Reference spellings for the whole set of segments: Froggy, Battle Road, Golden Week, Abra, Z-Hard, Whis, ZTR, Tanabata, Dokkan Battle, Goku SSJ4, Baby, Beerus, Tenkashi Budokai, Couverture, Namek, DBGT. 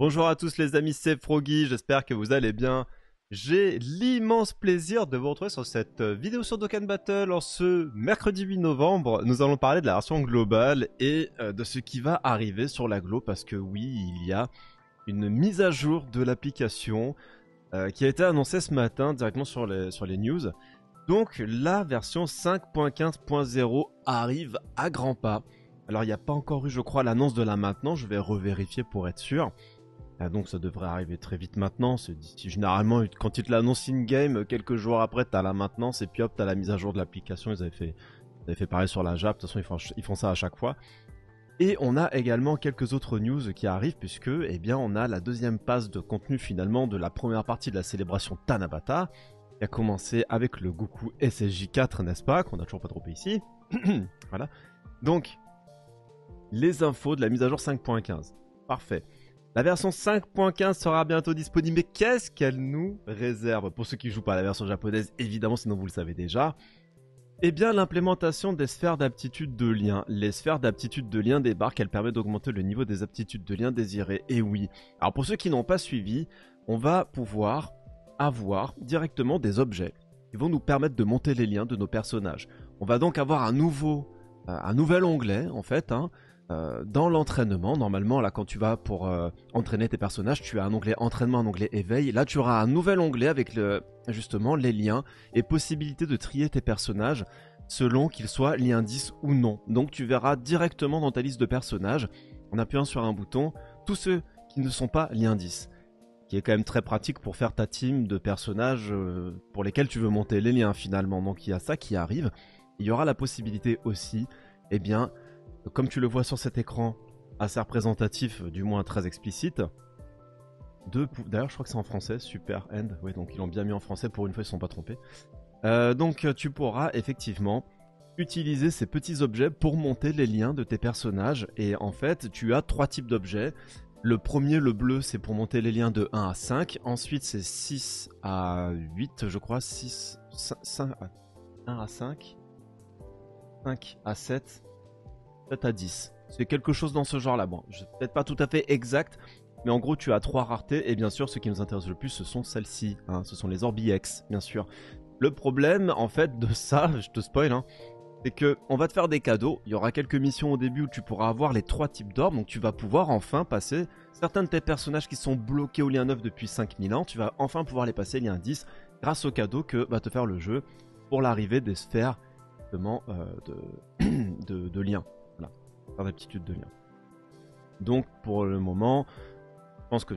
Bonjour à tous les amis, c'est Froggy, j'espère que vous allez bien. J'ai l'immense plaisir de vous retrouver sur cette vidéo sur Dokkan Battle en ce mercredi 8 novembre. Nous allons parler de la version globale et de ce qui va arriver sur l'aglo parce que oui, il y a une mise à jour de l'application qui a été annoncée ce matin directement sur les news. Donc la version 5.15.0 arrive à grands pas. Alors il n'y a pas encore eu je crois l'annonce de la maintenance, je vais revérifier pour être sûr. Donc ça devrait arriver très vite maintenant, généralement quand ils te l'annoncent in-game, quelques jours après t'as la maintenance et puis hop t'as la mise à jour de l'application, ils avaient fait pareil sur la Jap, de toute façon ils font ça à chaque fois. Et on a également quelques autres news qui arrivent puisque eh bien, on a la deuxième passe de contenu finalement de la première partie de la célébration Tanabata, qui a commencé avec le Goku SSJ4 n'est-ce pas, qu'on a toujours pas droppé ici, voilà. Donc les infos de la mise à jour 5.15, parfait. La version 5.15 sera bientôt disponible, mais qu'est-ce qu'elle nous réserve? Pour ceux qui ne jouent pas à la version japonaise, évidemment, sinon vous le savez déjà. Eh bien, l'implémentation des sphères d'aptitude de lien. Les sphères d'aptitude de lien débarquent, elles permettent d'augmenter le niveau des aptitudes de lien désirées. Et oui, alors pour ceux qui n'ont pas suivi, on va pouvoir avoir directement des objets qui vont nous permettre de monter les liens de nos personnages. On va donc avoir un nouvel onglet, en fait, hein. Dans l'entraînement, normalement là quand tu vas pour entraîner tes personnages, tu as un onglet entraînement, un onglet éveil, et là tu auras un nouvel onglet avec justement les liens et possibilité de trier tes personnages selon qu'ils soient liens 10 ou non. Donc tu verras directement dans ta liste de personnages, en appuyant sur un bouton, tous ceux qui ne sont pas liens 10. Qui est quand même très pratique pour faire ta team de personnages pour lesquels tu veux monter les liens finalement. Donc il y a ça qui arrive, il y aura la possibilité aussi, eh bien... Comme tu le vois sur cet écran assez représentatif, du moins très explicite, d'ailleurs je crois que c'est en français, Super End, oui donc ils l'ont bien mis en français pour une fois ils ne sont pas trompés. Donc tu pourras effectivement utiliser ces petits objets pour monter les liens de tes personnages et en fait tu as trois types d'objets. Le premier, le bleu, c'est pour monter les liens de 1 à 5, ensuite c'est 6 à 8 je crois, 1 à 5, 5 à 7... 7 à 10. C'est quelque chose dans ce genre-là. Bon, je peut-être pas tout à fait exact, mais en gros, tu as 3 raretés. Et bien sûr, ce qui nous intéresse le plus, ce sont celles-ci. Hein, ce sont les Orbi-X, bien sûr. Le problème, en fait, de ça, je te spoil, hein, c'est qu'on va te faire des cadeaux. Il y aura quelques missions au début où tu pourras avoir les 3 types d'orbes. Donc, tu vas pouvoir enfin passer certains de tes personnages qui sont bloqués au lien 9 depuis 5000 ans. Tu vas enfin pouvoir les passer lien 10 grâce au cadeau que va te faire le jeu pour l'arrivée des sphères de liens. D'aptitude de lien. Donc pour le moment, je pense que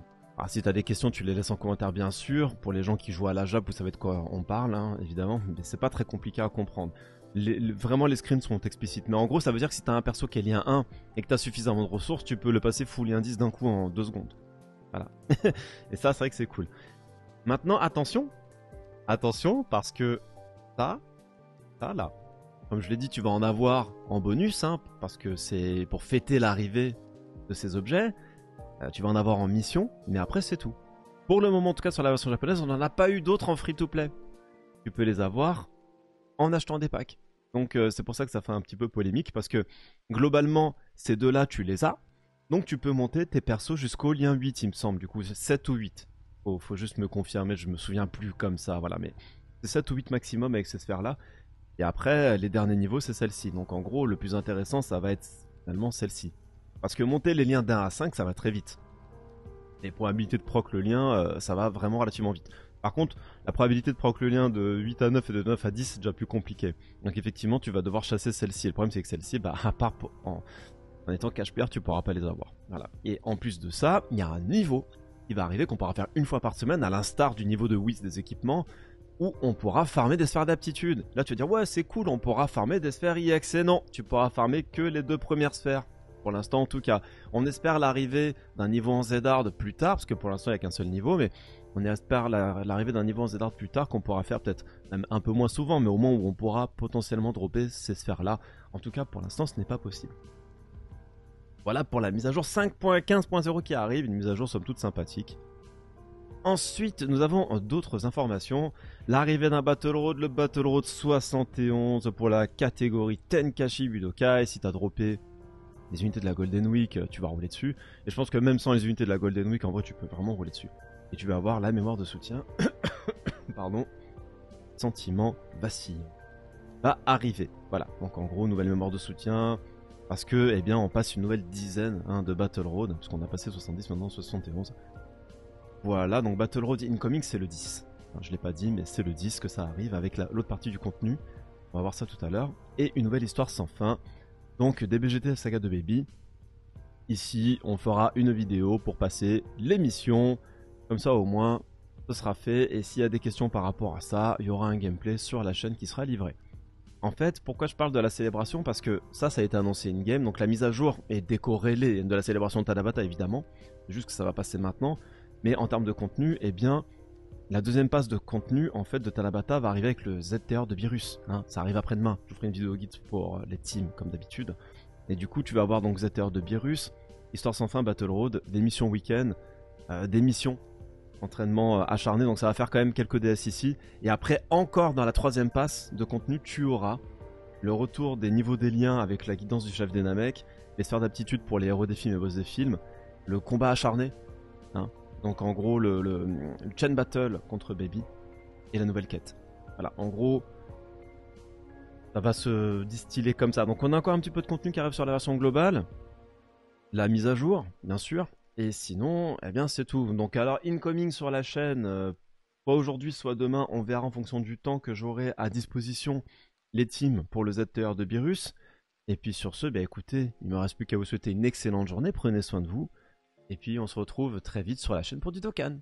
si tu as des questions, tu les laisses en commentaire bien sûr. Pour les gens qui jouent à la Jap, vous savez de quoi on parle, hein, évidemment, mais c'est pas très compliqué à comprendre. Vraiment, les screens sont explicites. Mais en gros, ça veut dire que si tu as un perso qui est lien 1 et que tu as suffisamment de ressources, tu peux le passer full lien 10 d'un coup en 2 secondes. Voilà. Et ça, c'est vrai que c'est cool. Maintenant, attention. Attention, parce que ça là. Comme je l'ai dit, tu vas en avoir en bonus, hein, parce que c'est pour fêter l'arrivée de ces objets. Tu vas en avoir en mission, mais après c'est tout. Pour le moment, en tout cas sur la version japonaise, on n'en a pas eu d'autres en free-to-play. Tu peux les avoir en achetant des packs. Donc c'est pour ça que ça fait un petit peu polémique, parce que globalement, ces deux-là, tu les as. Donc tu peux monter tes persos jusqu'au lien 8, il me semble. Du coup, 7 ou 8. Faut juste me confirmer, je me souviens plus comme ça. Voilà, mais c'est 7 ou 8 maximum avec ces sphères-là. Et après, les derniers niveaux, c'est celle-ci. Donc en gros, le plus intéressant, ça va être finalement celle-ci. Parce que monter les liens d'1 à 5, ça va très vite. Les probabilités de proc le lien, ça va vraiment relativement vite. Par contre, la probabilité de proc le lien de 8 à 9 et de 9 à 10, c'est déjà plus compliqué. Donc effectivement, tu vas devoir chasser celle-ci. Le problème, c'est que celle-ci, bah, à part en étant cache-pierre, tu pourras pas les avoir. Voilà. Et en plus de ça, il y a un niveau qui va arriver qu'on pourra faire une fois par semaine, à l'instar du niveau de Whis des équipements, où on pourra farmer des sphères d'aptitude. Là, tu vas dire, ouais, c'est cool, on pourra farmer des sphères IX. Et non, tu pourras farmer que les 2 premières sphères. Pour l'instant, en tout cas. On espère l'arrivée d'un niveau en Z-Hard plus tard, parce que pour l'instant, il n'y a qu'un seul niveau, mais on espère l'arrivée d'un niveau en Z-Hard plus tard qu'on pourra faire peut-être même un peu moins souvent, mais au moins où on pourra potentiellement dropper ces sphères-là. En tout cas, pour l'instant, ce n'est pas possible. Voilà pour la mise à jour 5.15.0 qui arrive, une mise à jour somme toute sympathique. Ensuite, nous avons d'autres informations. L'arrivée d'un Battle Road, le Battle Road 71 pour la catégorie Tenkashi Budokai. Si t'as droppé les unités de la Golden Week, tu vas rouler dessus. Et je pense que même sans les unités de la Golden Week, en vrai, tu peux vraiment rouler dessus. Et tu vas avoir la mémoire de soutien, pardon, sentiment vacillant, va arriver. Voilà, donc en gros, nouvelle mémoire de soutien, parce que, eh bien, on passe une nouvelle dizaine hein, de Battle Road, puisqu'on a passé 70, maintenant 71. Voilà, donc Battle Road Incoming, c'est le 10. Enfin, je ne l'ai pas dit, mais c'est le 10 que ça arrive avec l'autre partie du contenu. On va voir ça tout à l'heure. Et une nouvelle histoire sans fin. Donc DBGT Saga de Baby. Ici, on fera une vidéo pour passer les missions. Comme ça, au moins, ce sera fait. Et s'il y a des questions par rapport à ça, il y aura un gameplay sur la chaîne qui sera livré. En fait, pourquoi je parle de la célébration? Parce que ça a été annoncé in-game. Donc la mise à jour est décorrélée de la célébration de Tanabata, évidemment. C'est juste que ça va passer maintenant. Mais en termes de contenu, eh bien... la deuxième passe de contenu en fait de Tanabata va arriver avec le ZTR de Beerus, hein, ça arrive après-demain, je vous ferai une vidéo guide pour les teams comme d'habitude. Et du coup tu vas avoir donc ZTR de Beerus, Histoire sans fin, Battle Road, des missions week-end, des missions, entraînement acharné, donc ça va faire quand même quelques DS ici. Et après encore dans la troisième passe de contenu tu auras le retour des niveaux des liens avec la guidance du chef des Namek, les sphères d'aptitude pour les héros des films et boss des films, le combat acharné, hein. Donc en gros le chain battle contre Baby et la nouvelle quête. Voilà, en gros, ça va se distiller comme ça. Donc on a encore un petit peu de contenu qui arrive sur la version globale, la mise à jour, bien sûr. Et sinon, eh bien c'est tout. Donc alors, incoming sur la chaîne, soit aujourd'hui, soit demain, on verra en fonction du temps que j'aurai à disposition les teams pour le ZTR de Beerus. Et puis sur ce, bah écoutez, il ne me reste plus qu'à vous souhaiter une excellente journée, prenez soin de vous. Et puis on se retrouve très vite sur la chaîne pour du Dokkan.